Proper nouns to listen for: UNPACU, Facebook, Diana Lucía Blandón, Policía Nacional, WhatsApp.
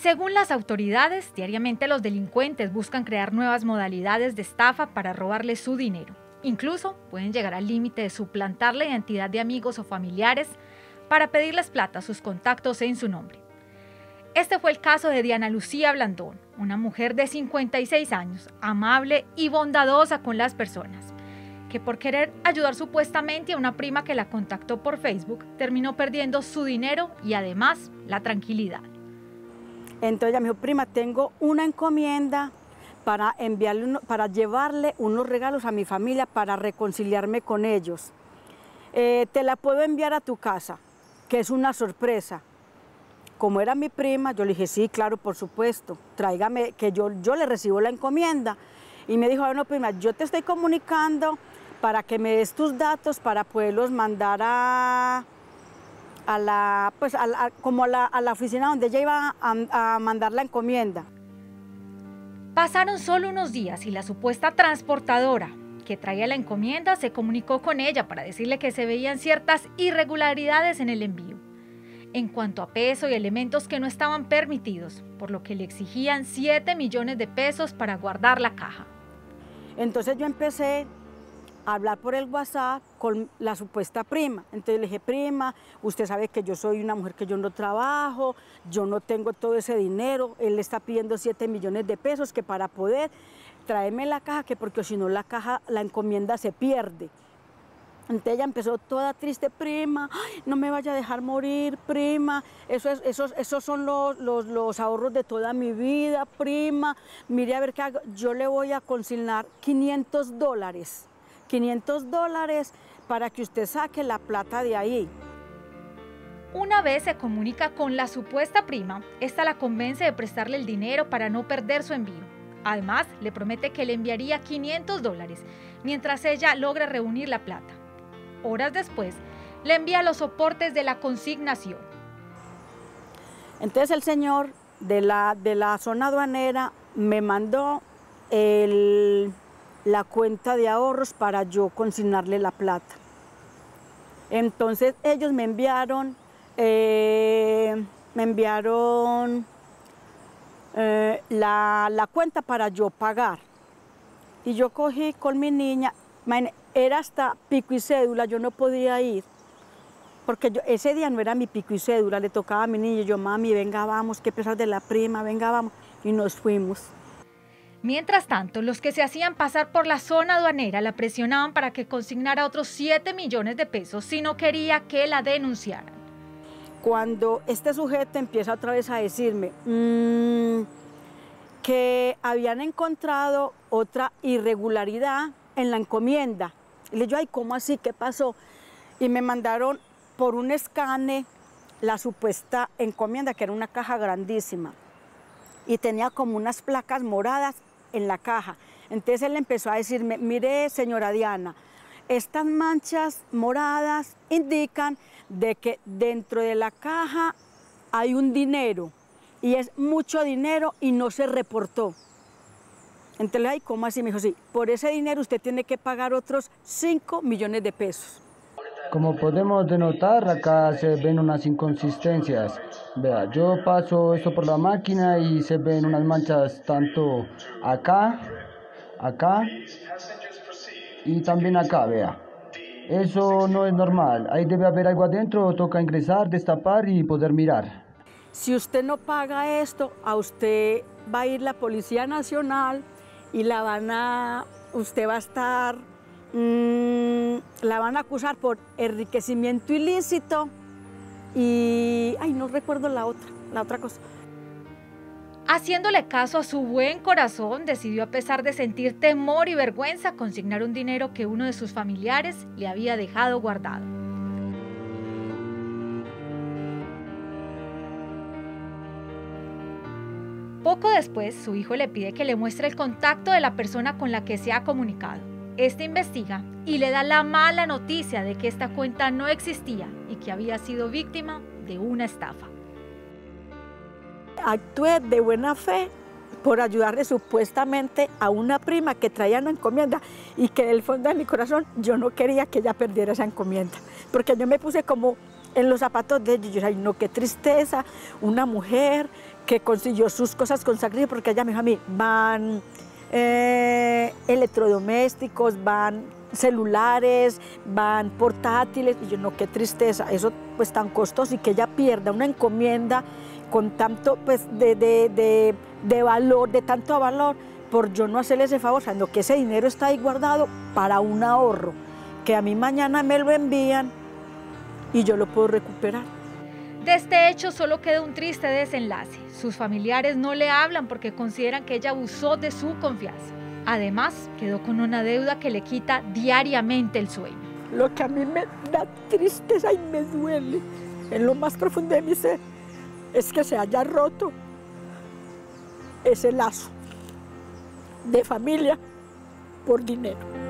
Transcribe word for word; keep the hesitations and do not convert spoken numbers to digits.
Según las autoridades, diariamente los delincuentes buscan crear nuevas modalidades de estafa para robarle su dinero. Incluso pueden llegar al límite de suplantar la identidad de amigos o familiares para pedirles plata a sus contactos en su nombre. Este fue el caso de Diana Lucía Blandón, una mujer de cincuenta y seis años, amable y bondadosa con las personas, que por querer ayudar supuestamente a una prima que la contactó por Facebook, terminó perdiendo su dinero y además la tranquilidad. Entonces ella me dijo: prima, tengo una encomienda para enviarle uno, para llevarle unos regalos a mi familia para reconciliarme con ellos. Eh, te la puedo enviar a tu casa, que es una sorpresa. Como era mi prima, yo le dije: sí, claro, por supuesto, tráigame, que yo, yo le recibo la encomienda. Y me dijo: bueno, prima, yo te estoy comunicando para que me des tus datos para poderlos mandar a, a la, pues a la, como a la, a la oficina donde ella iba a, a mandar la encomienda. Pasaron solo unos días y la supuesta transportadora que traía la encomienda se comunicó con ella para decirle que se veían ciertas irregularidades en el envío, en cuanto a peso y elementos que no estaban permitidos, por lo que le exigían siete millones de pesos para guardar la caja. Entonces yo empecé a hablar por el WhatsApp con la supuesta prima. Entonces le dije: prima, usted sabe que yo soy una mujer que yo no trabajo, yo no tengo todo ese dinero, él le está pidiendo siete millones de pesos que para poder traerme la caja, que porque si no la caja, la encomienda se pierde. Entonces ella empezó toda triste: prima, ay, no me vaya a dejar morir, prima, eso es, esos, esos son los, los, los ahorros de toda mi vida, prima, mire a ver qué hago, yo le voy a consignar quinientos dólares, quinientos dólares para que usted saque la plata de ahí. Una vez se comunica con la supuesta prima, esta la convence de prestarle el dinero para no perder su envío. Además, le promete que le enviaría quinientos dólares, mientras ella logra reunir la plata. Horas después, le envía los soportes de la consignación. Entonces el señor de la, de la zona aduanera me mandó el, la cuenta de ahorros para yo consignarle la plata. Entonces ellos me enviaron, eh, me enviaron eh, la, la cuenta para yo pagar. Y yo cogí con mi niña, era hasta pico y cédula, yo no podía ir, porque yo, ese día no era mi pico y cédula, le tocaba a mi niña. Yo: mami, venga, vamos, qué pesar de la prima, venga, vamos, y nos fuimos. Mientras tanto, los que se hacían pasar por la zona aduanera la presionaban para que consignara otros siete millones de pesos si no quería que la denunciaran. Cuando este sujeto empieza otra vez a decirme mmm, que habían encontrado otra irregularidad en la encomienda, le digo: ay, ¿cómo así? ¿Qué pasó? Y me mandaron por un escane la supuesta encomienda, que era una caja grandísima, y tenía como unas placas moradas en la caja. Entonces él empezó a decirme: mire, señora Diana, estas manchas moradas indican de que dentro de la caja hay un dinero, y es mucho dinero, y no se reportó. Entonces, ay, ¿cómo así? Me dijo: sí, por ese dinero usted tiene que pagar otros cinco millones de pesos. Como podemos denotar, acá se ven unas inconsistencias. Vea, yo paso esto por la máquina y se ven unas manchas tanto acá, acá y también acá, vea. Eso no es normal, ahí debe haber algo adentro, toca ingresar, destapar y poder mirar. Si usted no paga esto, a usted va a ir la Policía Nacional y la van a, usted va a estar, mmm, la van a acusar por enriquecimiento ilícito y, ay, no recuerdo la otra, la otra cosa. Haciéndole caso a su buen corazón, decidió, a pesar de sentir temor y vergüenza, consignar un dinero que uno de sus familiares le había dejado guardado. Poco después, su hijo le pide que le muestre el contacto de la persona con la que se ha comunicado. Este investiga y le da la mala noticia de que esta cuenta no existía y que había sido víctima de una estafa. Actué de buena fe por ayudarle supuestamente a una prima que traía una encomienda y que del fondo de mi corazón yo no quería que ella perdiera esa encomienda, porque yo me puse como en los zapatos de ellos. Yo, ay, no, qué tristeza, una mujer que consiguió sus cosas con sacrificio, porque ella me dijo a mí, van eh, electrodomésticos, van celulares, van portátiles, y yo, no, qué tristeza, eso pues tan costoso, y que ella pierda una encomienda con tanto pues de, de, de, de valor, de tanto valor, por yo no hacerle ese favor, sabiendo que ese dinero está ahí guardado para un ahorro, que a mí mañana me lo envían y yo lo puedo recuperar. De este hecho solo queda un triste desenlace. Sus familiares no le hablan porque consideran que ella abusó de su confianza. Además, quedó con una deuda que le quita diariamente el sueño. Lo que a mí me da tristeza y me duele en lo más profundo de mi ser es que se haya roto ese lazo de familia por dinero.